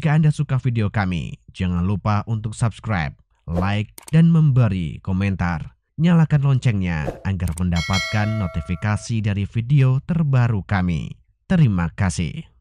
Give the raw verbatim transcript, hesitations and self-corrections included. Jika Anda suka video kami, jangan lupa untuk subscribe, like, dan memberi komentar. Nyalakan loncengnya agar mendapatkan notifikasi dari video terbaru kami. Terima kasih.